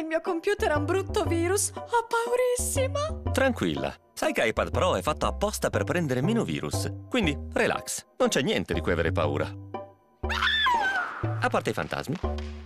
il mio computer ha un brutto virus, ho paurissima! Tranquilla, sai che iPad Pro è fatto apposta per prendere meno virus, quindi relax, non c'è niente di cui avere paura. A parte i fantasmi.